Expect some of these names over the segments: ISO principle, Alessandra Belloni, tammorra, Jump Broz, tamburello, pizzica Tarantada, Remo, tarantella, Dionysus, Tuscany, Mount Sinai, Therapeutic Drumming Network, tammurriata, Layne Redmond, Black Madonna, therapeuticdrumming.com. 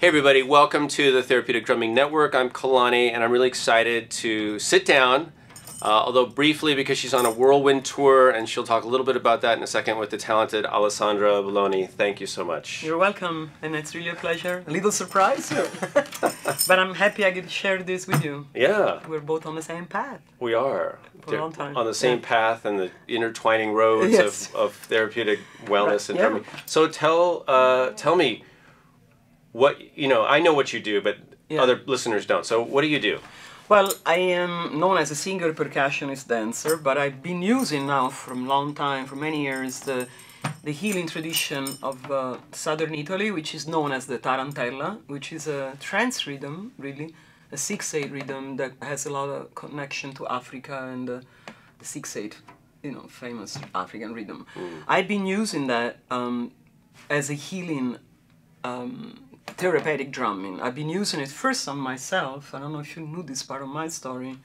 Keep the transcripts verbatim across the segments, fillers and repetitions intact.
Hey everybody, welcome to the Therapeutic Drumming Network. I'm Kalani and I'm really excited to sit down, uh, although briefly because she's on a whirlwind tour and she'll talk a little bit about that in a second, with the talented Alessandra Belloni. Thank you so much. You're welcome, and it's really a pleasure. A little surprise, but I'm happy I could share this with you. Yeah. We're both on the same path. We are. For a long time. On the same yeah. path and the intertwining roads yes. of, of therapeutic wellness right. and yeah. drumming. So tell, uh, tell me, what you know, I know what you do, but yeah. other listeners don't. So what do you do? Well, I am known as a singer, percussionist, dancer, but I've been using now for a long time, for many years, the, the healing tradition of uh, southern Italy, which is known as the tarantella, which is a trance rhythm, really, a six eight rhythm that has a lot of connection to Africa and uh, the six eight, you know, famous African rhythm. Mm. I've been using that um, as a healing um, therapeutic drumming. I've been using it first on myself. I don't know if you knew this part of my story,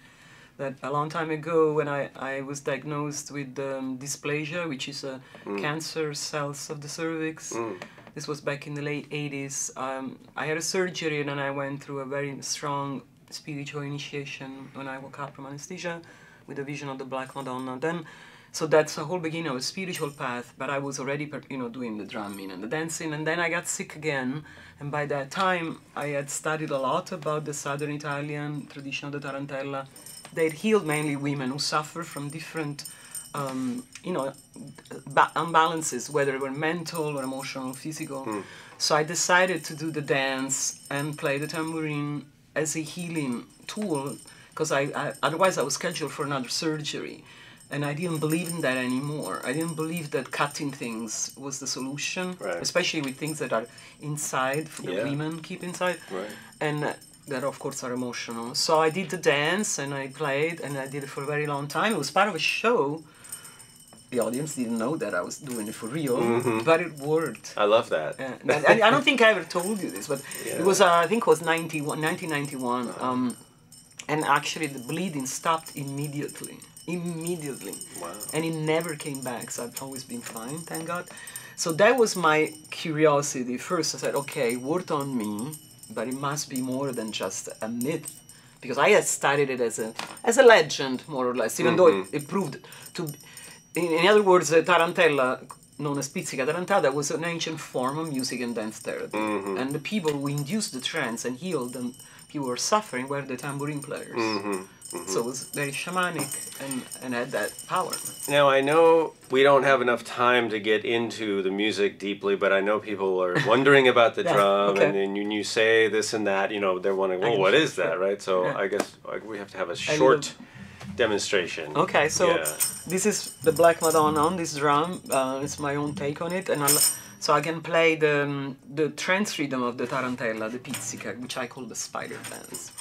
that a long time ago when I, I was diagnosed with um, dysplasia, which is a mm. cancer cells of the cervix. Mm. This was back in the late eighties. Um, I had a surgery and then I went through a very strong spiritual initiation when I woke up from anesthesia with a vision of the Black Madonna. Then, so that's a whole beginning of a spiritual path, but I was already, you know, doing the drumming and the dancing, and then I got sick again, and by that time I had studied a lot about the southern Italian tradition of the tarantella. They healed mainly women who suffer from different, um, you know, ba imbalances, whether they were mental or emotional or physical. Mm. So I decided to do the dance and play the tambourine as a healing tool, because I, I, otherwise I was scheduled for another surgery. And I didn't believe in that anymore. I didn't believe that cutting things was the solution, right. especially with things that are inside, for yeah. the women keep inside, right. and that of course are emotional. So I did the dance and I played and I did it for a very long time. It was part of a show. The audience didn't know that I was doing it for real, mm-hmm. but it worked. I love that. And I, I don't think I ever told you this, but yeah. it was, uh, I think it was nineteen ninety-one, uh-huh. um, and actually the bleeding stopped immediately. immediately wow. and it never came back, so I've always been fine, thank God. So that was my curiosity first. I said, okay, it worked on me, but it must be more than just a myth, because I had studied it as a as a legend, more or less, even mm-hmm. though it, it proved to in, in other words, the tarantella, known as pizzica Tarantada, was an ancient form of music and dance therapy, mm-hmm. and the people who induced the trance and healed them, people who were suffering, were the tambourine players. Mm-hmm. Mm-hmm. So it was very shamanic and, and had that power. Now, I know we don't have enough time to get into the music deeply, but I know people are wondering about the yeah, drum, okay. and then you, you say this and that, you know, they're wondering, well, what sure, is that, sure. right? So yeah. I guess we have to have a short demonstration. Okay, so yeah. this is the Black Madonna on this drum. Uh, it's my own take on it. and I'll, So I can play the, um, the trance rhythm of the tarantella, the pizzica, which I call the spider dance.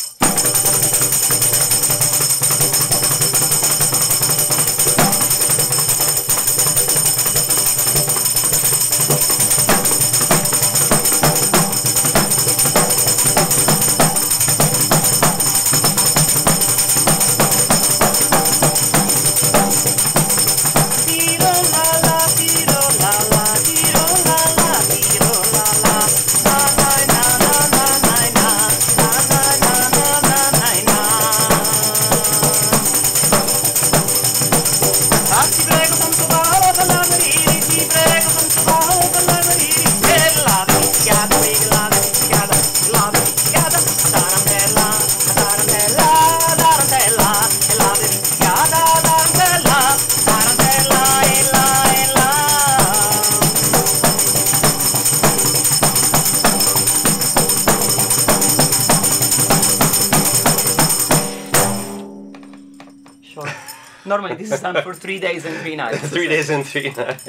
Normally this is done for three days and three nights. three days and three nights.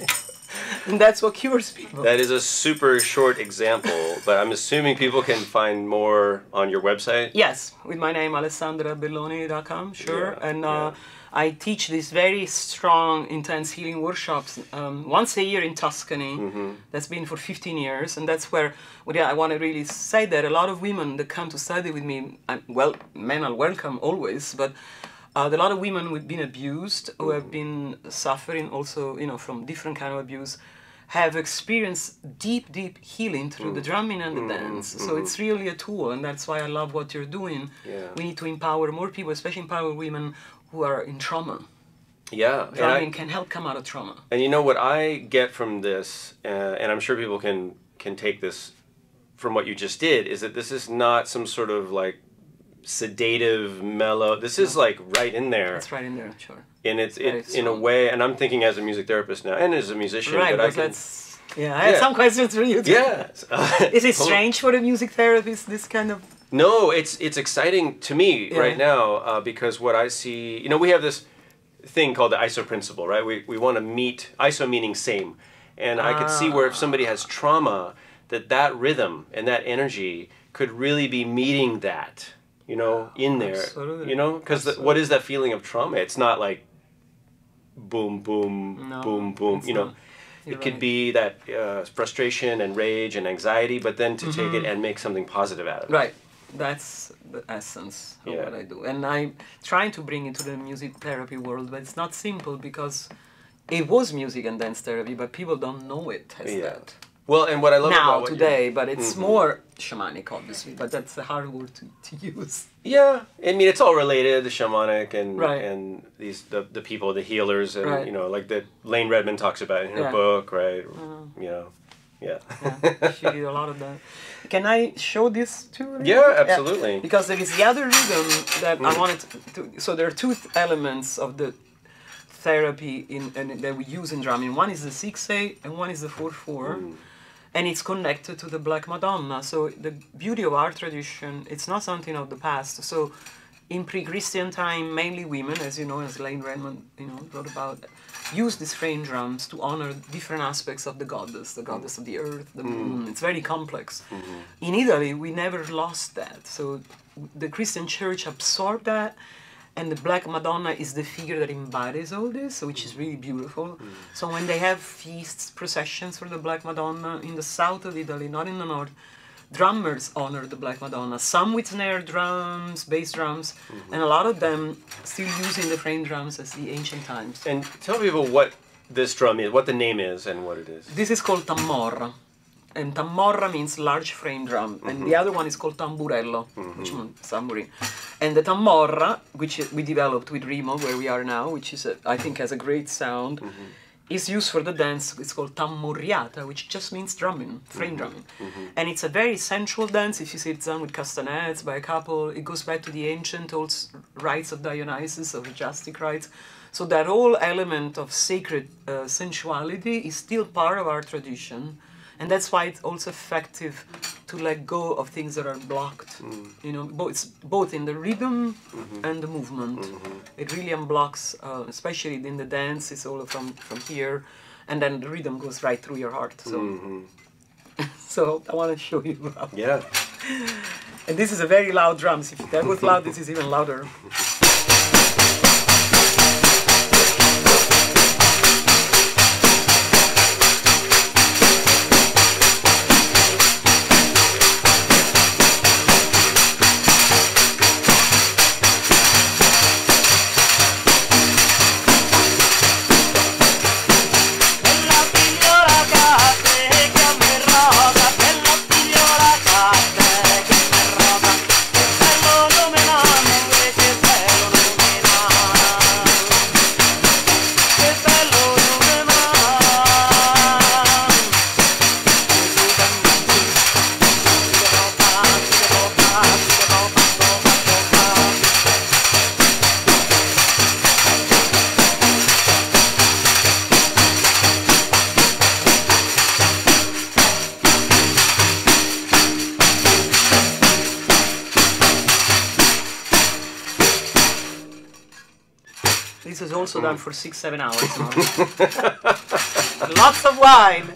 And that's what cures people. That is a super short example, but I'm assuming people can find more on your website? Yes, with my name, alessandra belloni dot com, sure. Yeah, and uh, yeah. I teach these very strong, intense healing workshops um, once a year in Tuscany. Mm-hmm. That's been for fifteen years, and that's where, well, yeah, I want to really say that a lot of women that come to study with me, I'm, well, men are welcome always, but Uh, there are a lot of women who've been abused, who have been suffering also, you know, from different kind of abuse, have experienced deep, deep healing through mm. the drumming and mm. the dance. So mm-hmm. it's really a tool, and that's why I love what you're doing. Yeah. We need to empower more people, especially empower women who are in trauma. Yeah. Drumming I, can help come out of trauma. And you know what I get from this, uh, and I'm sure people can, can take this from what you just did, is that this is not some sort of like sedative, mellow. This is like right in there. It's right in there, sure. And it's it, right, so. in a way, and I'm thinking as a music therapist now, and as a musician. Right, that I can, that's, yeah, yeah, I have some questions for you too. Yeah. Is it strange for a music therapist, this kind of? No, it's, it's exciting to me yeah. right now, uh, because what I see, you know, we have this thing called the I S O principle, right? We, we want to meet, I S O meaning same. And ah. I could see where if somebody has trauma, that that rhythm and that energy could really be meeting that, you know, in there. Absolutely. You know, because what is that feeling of trauma? It's not like boom, boom, no, boom, boom, you know. Not. You're it could right. be that uh, frustration and rage and anxiety, but then to mm-hmm. take it and make something positive out of it. Right. That's the essence of yeah. what I do. And I'm trying to bring it to the music therapy world, but it's not simple because it was music and dance therapy, but people don't know it as yeah. that. Well, and what I love now, about today, but it's mm-hmm. more shamanic, obviously, but that's a hard word to, to use. Yeah, I mean, it's all related, the shamanic and right. and these the, the people, the healers, and right. you know, like that Layne Redmond talks about in her yeah. book, right? Mm. You know, yeah. yeah. She did a lot of that. Can I show this too? Yeah, absolutely. Yeah. Because there is the other rhythm that mm. I wanted to, to... So there are two elements of the therapy in, in that we use in drumming. One is the six eight and one is the four four. Mm. And it's connected to the Black Madonna. So the beauty of our tradition, it's not something of the past. So in pre-Christian time, mainly women, as you know, as Layne Redmond, you know, wrote about, used these frame drums to honor different aspects of the goddess, the goddess of the earth, the moon. Mm. It's very complex. Mm-hmm. In Italy, we never lost that. So the Christian church absorbed that. And the Black Madonna is the figure that embodies all this, which is really beautiful. Mm. So when they have feasts, processions for the Black Madonna in the south of Italy, not in the north, drummers honor the Black Madonna. Some with snare drums, bass drums, mm-hmm. and a lot of them still using the frame drums as the ancient times. And tell people what this drum is, what the name is and what it is. This is called tammorra. And tammorra means large frame drum, and mm-hmm. the other one is called tamburello, mm-hmm. which means tamburi. And the tammorra, which we developed with Remo, where we are now, which is a, I think has a great sound, mm-hmm. is used for the dance. It's called tammurriata, which just means drumming, frame mm-hmm. drumming. Mm-hmm. And it's a very sensual dance. If you see it done with castanets by a couple, it goes back to the ancient old rites of Dionysus, of Jastic rites. So that whole element of sacred uh, sensuality is still part of our tradition. And that's why it's also effective to let go of things that are blocked, mm. you know, both, both in the rhythm mm-hmm. and the movement. Mm-hmm. It really unblocks, uh, especially in the dance, it's all from, from here, and then the rhythm goes right through your heart. So, mm-hmm. so I want to show you how. Yeah. And this is a very loud drum. So if that was loud, this is even louder. Also done for six, seven hours. Lots of wine.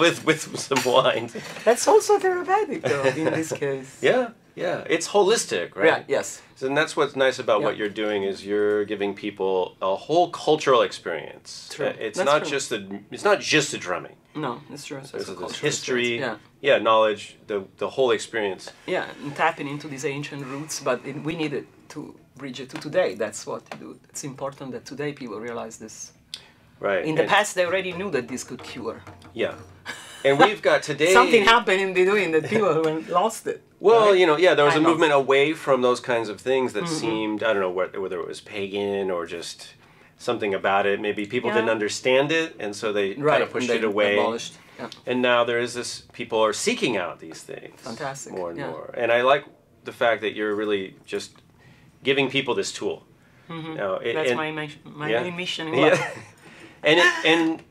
with with some wine. That's also therapeutic, though, in this case. Yeah, yeah. It's holistic, right? Yeah. Yes. So, and that's what's nice about yeah. what you're doing is you're giving people a whole cultural experience. True. It's that's not true. just the. It's not just the drumming. No, it's true. It's There's this history. Yeah. yeah, knowledge, the the whole experience. Yeah, and tapping into these ancient roots, but it, we need it to. Bridget to today. That's what you do. It's important that today people realize this. Right. In the and past, they already knew that this could cure. Yeah. And we've got today... Something happened in between that people lost it. Well, right? you know, yeah, there was I a movement know. away from those kinds of things that mm-hmm. seemed, I don't know, whether it was pagan or just something about it. Maybe people yeah. didn't understand it, and so they right. kind of pushed it away. Abolished. Yeah. And now there is this, people are seeking out these things. Fantastic. More and yeah. more. And I like the fact that you're really just giving people this tool. Mm-hmm. Now, it, That's and, my, my yeah. main mission in life. Yeah. and, it, and,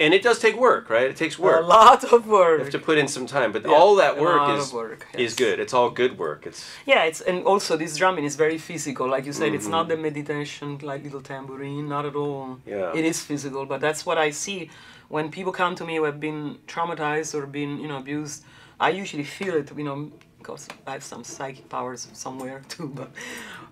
and it does take work, right? It takes work. A lot of work. You have to put in some time, but yeah. all that work, is, work yes. is good. It's all good work. It's Yeah, it's, and also this drumming is very physical. Like you said, mm-hmm. it's not the meditation, like little tambourine, not at all. Yeah. It is physical, but that's what I see. When people come to me who have been traumatized or been, you know, abused, I usually feel it, you know, because I have some psychic powers somewhere too, but,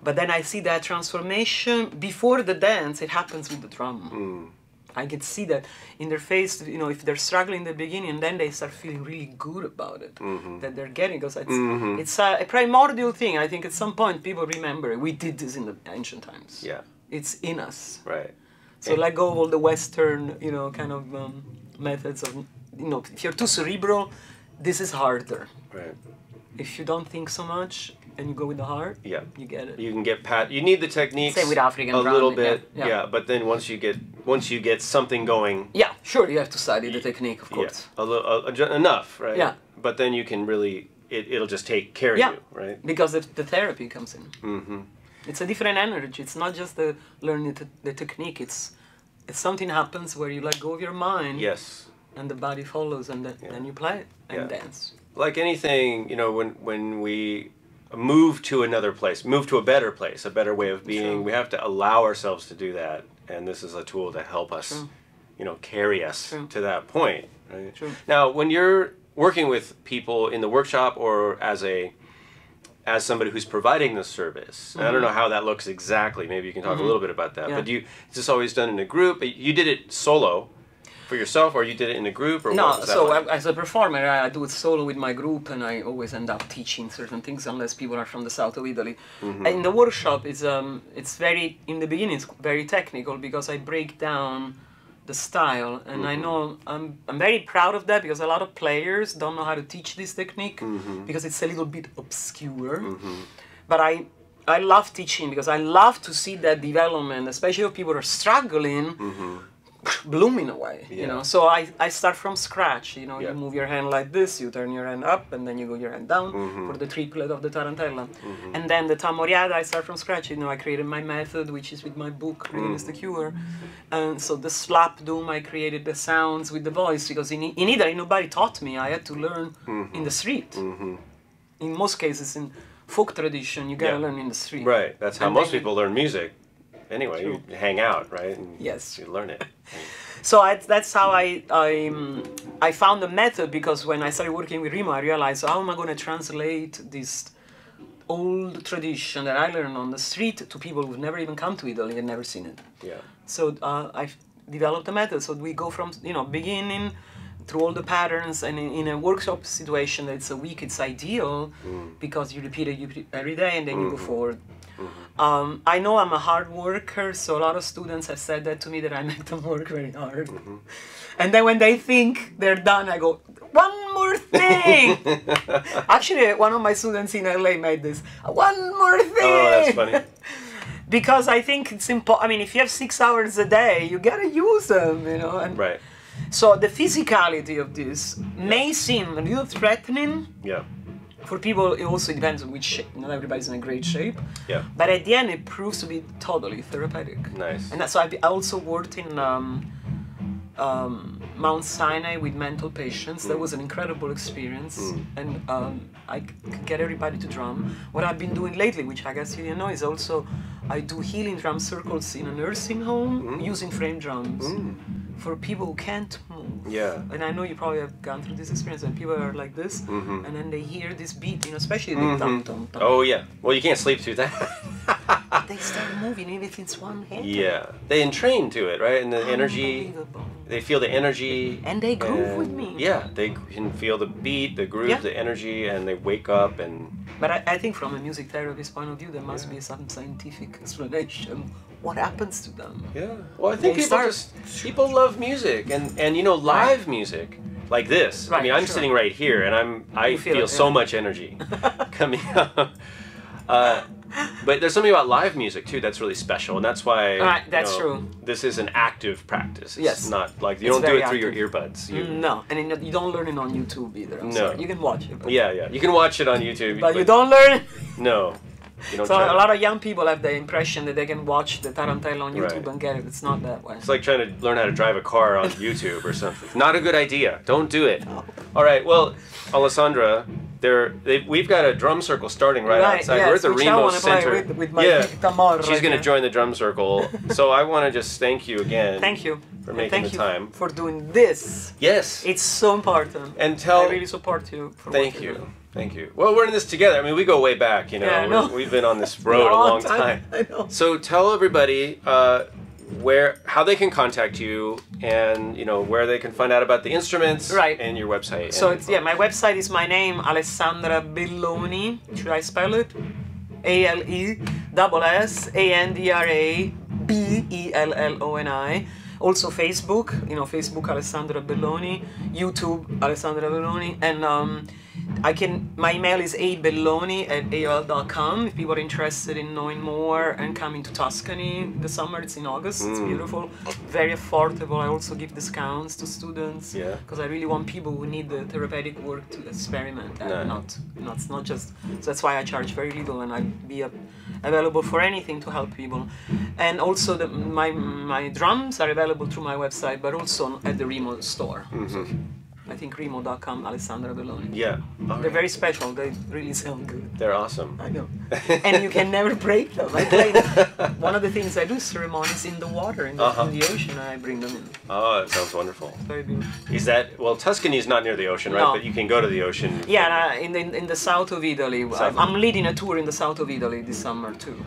but then I see that transformation before the dance, it happens with the drum. Mm. I can see that in their face, you know, if they're struggling in the beginning, then they start feeling really good about it, mm-hmm. that they're getting, because it's, mm-hmm. it's a, a primordial thing. I think at some point people remember, we did this in the ancient times. Yeah. It's in us. Right. So and let go of all the Western, you know, kind of um, methods of, you know, if you're too cerebral, this is harder. Right. If you don't think so much and you go with the heart, yeah, you get it. You can get pat. You need the techniques. Same with African a drum, little bit, yeah. yeah. But then once you get once you get something going, yeah, sure, you have to study the technique, of course. Yeah. A little a, enough, right? Yeah. But then you can really it. It'll just take care yeah. of you, right? Because the, the therapy comes in. Mm-hmm. It's a different energy. It's not just the learning the, the technique. It's if something happens where you let go of your mind. Yes. And the body follows, and the, yeah. then you play it and yeah. dance. Like anything, you know, when when we move to another place, move to a better place, a better way of being, True. we have to allow ourselves to do that, and this is a tool to help us, True. you know, carry us True. to that point. Right? True. Now, when you're working with people in the workshop or as a as somebody who's providing the service, mm-hmm. I don't know how that looks exactly. Maybe you can talk mm-hmm. a little bit about that. Yeah. But do you is this always done in a group? You did it solo. For yourself, or you did it in a group, or no? What was that so like? I, as a performer, I, I do it solo with my group, and I always end up teaching certain things, unless people are from the south of Italy. Mm-hmm. In the workshop, it's um, it's very in the beginning, it's very technical because I break down the style, and mm-hmm. I know I'm I'm very proud of that because a lot of players don't know how to teach this technique mm-hmm. because it's a little bit obscure, mm-hmm. but I. I love teaching because I love to see that development, especially if people are struggling. Mm-hmm. blooming away, yeah. you know, so I, I start from scratch, you know, yeah. you move your hand like this, you turn your hand up, and then you go your hand down mm-hmm. for the triplet of the tarantella. Mm-hmm. And then the tammorriata, I start from scratch, you know, I created my method, which is with my book, Reading mm-hmm. is the Cure. And so the slap doom, I created the sounds with the voice, because in, in Italy, nobody taught me, I had to learn mm-hmm. in the street. Mm-hmm. In most cases, in folk tradition, you gotta yeah. learn in the street. Right, that's how and most then, people learn music. Anyway, True. you hang out, right? And yes. You learn it. So I, that's how I, I, um, I found the method, because when I started working with Remo, I realized, how am I going to translate this old tradition that I learned on the street to people who've never even come to Italy and never seen it? Yeah. So uh, I've developed a method. So we go from, you know, beginning through all the patterns, and in, in a workshop situation that's a week, it's ideal mm. because you repeat it you repeat every day and then mm-hmm. you go forward. Mm-hmm. um, I know I'm a hard worker, so a lot of students have said that to me, that I make them work very hard. Mm-hmm. And then when they think they're done, I go, one more thing! Actually, one of my students in L A made this, one more thing! Oh, that's funny. Because I think it's important, I mean, if you have six hours a day, you gotta use them, you know? And right. So the physicality of this yeah. may seem a little threatening. Yeah. For people, it also depends on which shape. Not everybody's in a great shape. Yeah. But at the end, it proves to be totally therapeutic. Nice. And that's why I also worked in um, um, Mount Sinai with mental patients. Mm. That was an incredible experience. Mm. And um, I could get everybody to drum. What I've been doing lately, which I guess you didn't know, is also I do healing drum circles in a nursing home mm. using frame drums. Mm. For people who can't move. Yeah. And I know you probably have gone through this experience when people are like this, mm-hmm. and then they hear this beat, you know, especially the mm-hmm. dum, dum, dum. Oh, yeah. Well, you can't sleep through that. they start moving even if it's one hand. Yeah, they entrain to it, right? And the energy, they feel the energy. And they groove and, with me. Yeah, they can feel the beat, the groove, yeah. the energy, and they wake up and... But I, I think from a music therapist point of view, there must yeah. be some scientific explanation. What happens to them? Yeah, well, I think people, start, just, people love music, and, and you know, live right. music. Like this. Right, I mean, I'm sure. sitting right here, and I'm I you feel, feel it, so yeah. much energy coming up. Uh, but there's something about live music too that's really special, and that's why. All right, that's you know, true. This is an active practice. It's yes. Not like you it's don't do it through active. your earbuds. You, no, and it, you don't learn it on YouTube either. I'm no, sorry. You can watch it. But yeah, yeah, you can watch it on YouTube, but, but you don't learn. No. So a lot of young people have the impression that they can watch the tarantella on YouTube right. and get it. It's not that way. It's like trying to learn how to drive a car on YouTube or something. Not a good idea. Don't do it. No. All right. Well, Alessandra, there we've got a drum circle starting right, right outside. Yes, we're at the Remo Center. With, with my yeah. tammorra. She's going to join the drum circle. So I want to just thank you again. Thank you for making thank the time. You for doing this. Yes. It's so important. And tell. I really support you. For thank what you. you. Thank you. Well, we're in this together. I mean, we go way back, you know. Yeah, no. We've been on this road a long time. time. I know. So tell everybody uh, where, how they can contact you, and you know where they can find out about the instruments, right. and your website. So it's, yeah, my website is my name, Alessandra Belloni. Should I spell it? A L E double S A N D R A B E L L O N I. Also Facebook, you know, Facebook Alessandra Belloni, YouTube Alessandra Belloni, and um, I can. My email is a belloni at A O L dot com if people are interested in knowing more and coming to Tuscany the summer. It's in August. Mm. It's beautiful, very affordable. I also give discounts to students because yeah. I really want people who need the therapeutic work to experiment and no. not, not, not just. So that's why I charge very little, and I'll be a, available for anything to help people. And also, the, my my drums are available through my website, but also at the Remo store. Mm-hmm. I think Remo dot com, Alessandra Belloni. Yeah. All They're right. very special. They really sound good. They're awesome. I know. And you can never break them. I play them. One of the things I do ceremonies in the water, in the, uh-huh. in the ocean, and I bring them in. Oh, that sounds wonderful. It's very beautiful. Is that, well, Tuscany is not near the ocean, right? No. But you can go to the ocean. Yeah, in the, in the south of Italy. South. I'm leading a tour in the south of Italy this summer, too.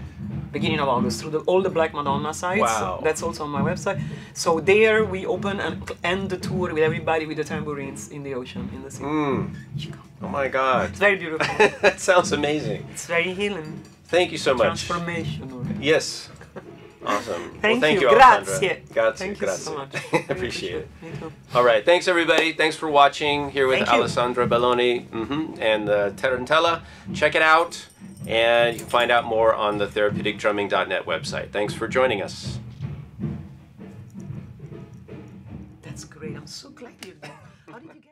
Beginning of August, through the, all the Black Madonna sites. Wow. That's also on my website. So there we open and end the tour with everybody with the tambourines in the ocean, in the sea. Mm. Oh my God. It's very beautiful. That sounds amazing. It's very healing. Thank you so much. Transformational. Yes. Awesome. Thank, well, thank you, you grazie. grazie. Thank you grazie. so much. I appreciate it. Me too. All right, thanks everybody. Thanks for watching here with thank Alessandra you. Belloni mm-hmm, and uh, Tarantella. Check it out, and you can find out more on the therapeutic drumming dot net website. Thanks for joining us. That's great. I'm so glad you're there. How did you get